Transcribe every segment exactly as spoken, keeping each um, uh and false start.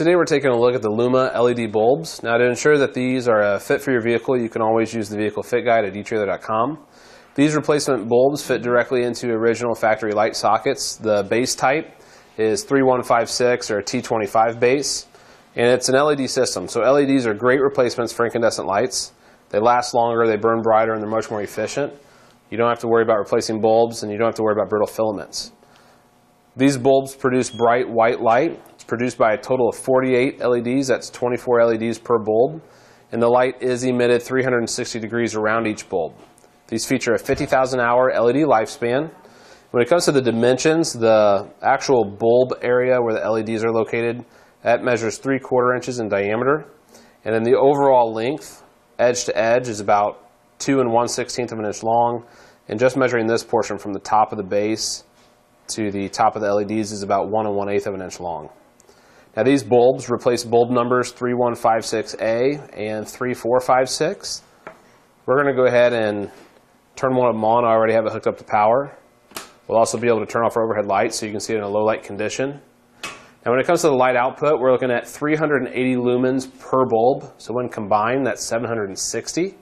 Today we're taking a look at the Luma L E D bulbs. Now, to ensure that these are a fit for your vehicle, you can always use the vehicle fit guide at e Trailer dot com. These replacement bulbs fit directly into original factory light sockets. The base type is thirty-one fifty-six or T twenty-five base, and it's an L E D system. So L E Ds are great replacements for incandescent lights. They last longer, they burn brighter, and they're much more efficient. You don't have to worry about replacing bulbs, and you don't have to worry about brittle filaments. These bulbs produce bright white light. It's produced by a total of forty-eight L E Ds. That's twenty-four L E Ds per bulb. And the light is emitted three hundred sixty degrees around each bulb. These feature a fifty thousand hour L E D lifespan. When it comes to the dimensions, the actual bulb area where the L E Ds are located, that measures three quarter inches in diameter. And then the overall length, edge to edge, is about two and one sixteenth of an inch long. And just measuring this portion from the top of the base to the top of the L E Ds is about one and one eighth of an inch long. Now, these bulbs replace bulb numbers thirty-one fifty-six A and thirty-four fifty-six. We're going to go ahead and turn one of them on. I already have it hooked up to power. We'll also be able to turn off our overhead lights so you can see it in a low light condition. Now, when it comes to the light output, we're looking at three hundred eighty lumens per bulb. So when combined, that's seven hundred sixty.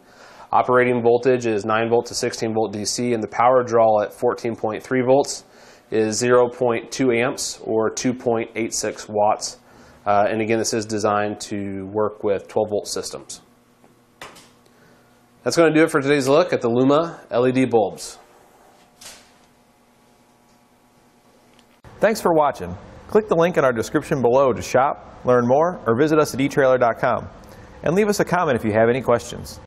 Operating voltage is nine volt to sixteen volt D C, and the power draw at fourteen point three volts is zero point two amps or two point eight six watts. Uh, and again, this is designed to work with twelve volt systems. That's going to do it for today's look at the Luma L E D bulbs. Thanks for watching. Click the link in our description below to shop, learn more, or visit us at e Trailer dot com. And leave us a comment if you have any questions.